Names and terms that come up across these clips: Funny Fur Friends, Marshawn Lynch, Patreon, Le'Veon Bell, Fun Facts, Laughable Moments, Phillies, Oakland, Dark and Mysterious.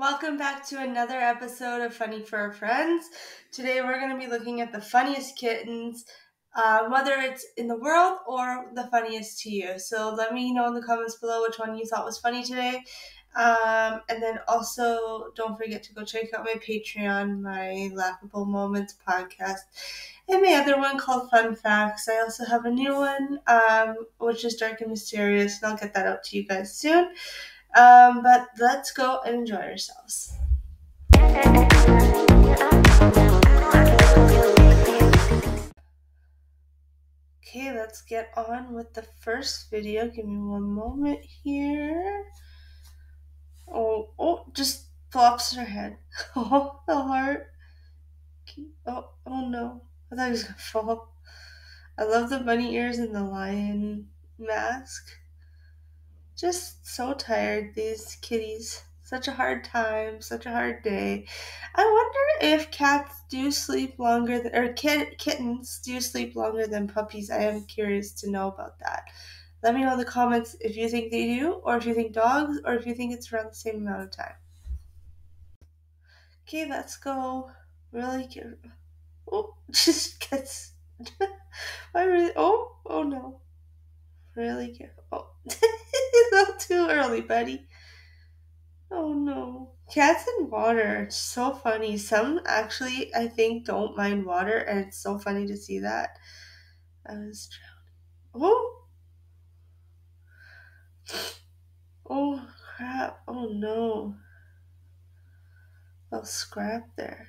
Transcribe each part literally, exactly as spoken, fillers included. Welcome back to another episode of Funny Fur Friends. Today we're going to be looking at the funniest kittens, uh, whether it's in the world or the funniest to you. So let me know in the comments below which one you thought was funny today. Um, and then also don't forget to go check out my Patreon, my Laughable Moments podcast, and my other one called Fun Facts. I also have a new one, um, which is Dark and Mysterious, and I'll get that out to you guys soon. Um, but let's go and enjoy ourselves. Okay, let's get on with the first video. Give me one moment here. Oh, oh, just flops her head. Oh, the heart. Oh, oh no. I thought he was gonna fall. I love the bunny ears and the lion mask. Just so tired, these kitties. Such a hard time, such a hard day. I wonder if cats do sleep longer, than, or kid, kittens do sleep longer than puppies. I am curious to know about that. Let me know in the comments if you think they do, or if you think dogs, or if you think it's around the same amount of time. Okay, let's go. Really get, oh, just gets, I really, oh, oh no. Really careful. Oh, it's not too early, buddy. Oh no. Cats in water. It's so funny. Some actually, I think, don't mind water, and it's so funny to see that. I was drowning. Oh. Oh, crap. Oh no. I'll scrap there.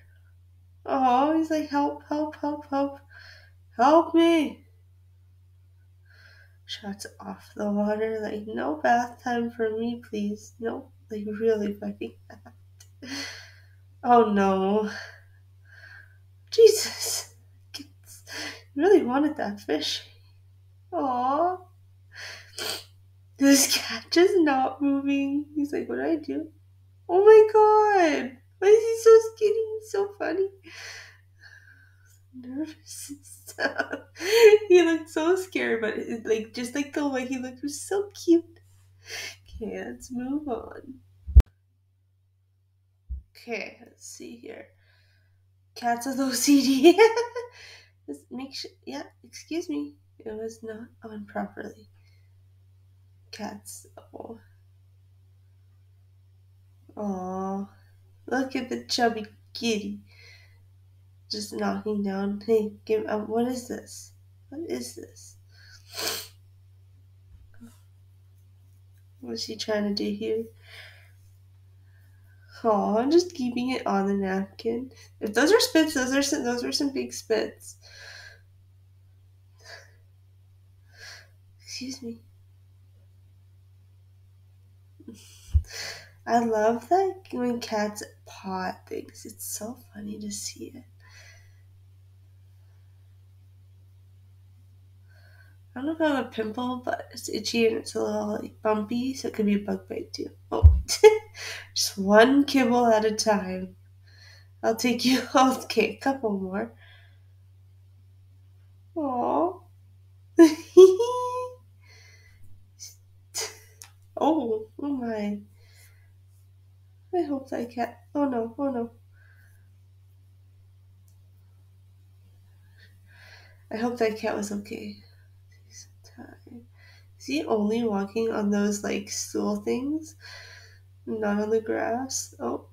Oh, he's like, help, help, help, help. Help me. Shuts off the water, like, no bath time for me, please. No, like, really fucking that. Oh no. Jesus. You really wanted that fish. Aww. This cat just not moving. He's like, what do I do? Oh my god. Why is he so skinny? He's so funny. Nervous and stuff. He looked so scared, but it, like just like the way he looked was so cute. Okay, let's move on. Okay, let's see here. Cats with O C D. Let's make sure. Yeah, excuse me. It was not on properly. Cats. Oh. Oh. Look at the chubby kitty. Just knocking down. Hey, give up. Um, what is this? What is this? What's she trying to do here? Oh, I'm just keeping it on the napkin. If those are spits, those are some, those are some big spits. Excuse me. I love that when cats paw at things. It's so funny to see it. I don't know if I have a pimple, but it's itchy and it's a little like bumpy, so it could be a bug bite too. Oh, just one kibble at a time. I'll take you. Okay, a couple more. Aww. Oh, oh my! I hope that cat. Oh no! Oh no! I hope that cat was okay. Is he only walking on those like stool things, not on the grass? Oh,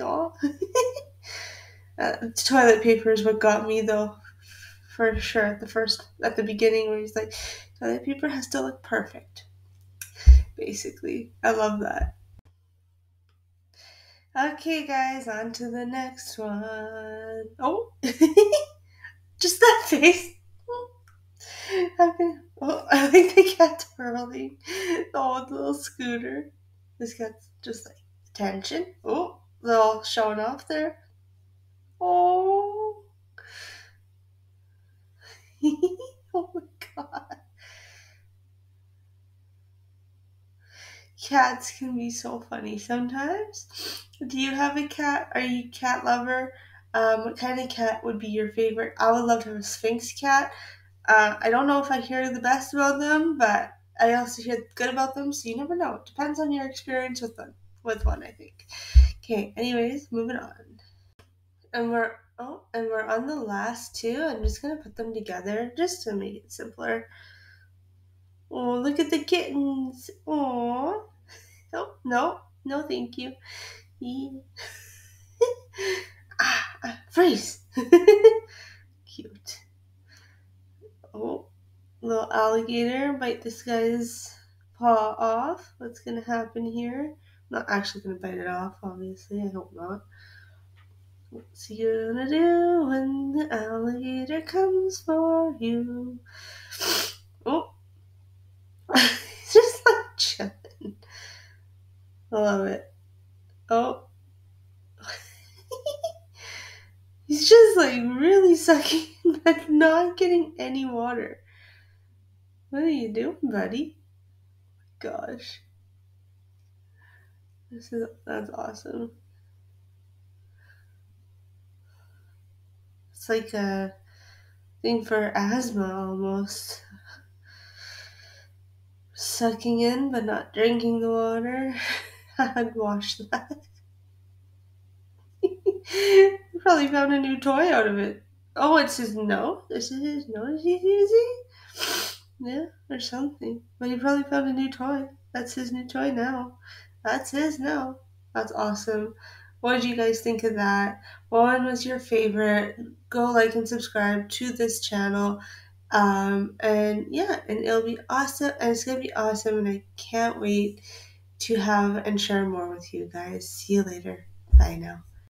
oh. uh, toilet paper is what got me though, for sure. At the first, at the beginning, where he's like, toilet paper has to look perfect. Basically, I love that. Okay, guys, on to the next one. Oh. Just that face. Okay. Oh, I like the cat twirling. Oh, the little scooter. This cat's just like, attention. Oh, little showing off there. Oh. Oh my god. Cats can be so funny sometimes. Do you have a cat? Are you a cat lover? Um, what kind of cat would be your favorite? I would love to have a Sphinx cat. Uh, I don't know if I hear the best about them, but I also hear good about them, so you never know. It depends on your experience with them. With one, I think. Okay, anyways, moving on. And we're oh, and we're on the last two. I'm just gonna put them together just to make it simpler. Oh, look at the kittens. Aww. Oh, no, no, thank you. ah, ah, freeze. Cute. Oh, little alligator bite this guy's paw off. What's gonna happen here? Not actually gonna bite it off, obviously. I hope not. What's he gonna do when the alligator comes for you? Oh, he's just like chilling. I love it. Oh, he's just like really sucking, but not getting any water. What are you doing, buddy? Gosh. This is, that's awesome. It's like a thing for asthma almost. Sucking in but not drinking the water. I'd wash that. Probably found a new toy out of it. Oh, it's his nose? This is his nose he's using? Yeah, or something. But he probably found a new toy. That's his new toy now. That's his now. That's awesome. What did you guys think of that? What one was your favorite? Go like and subscribe to this channel. Um, and yeah, and it'll be awesome. And it's going to be awesome. And I can't wait to have and share more with you guys. See you later. Bye now.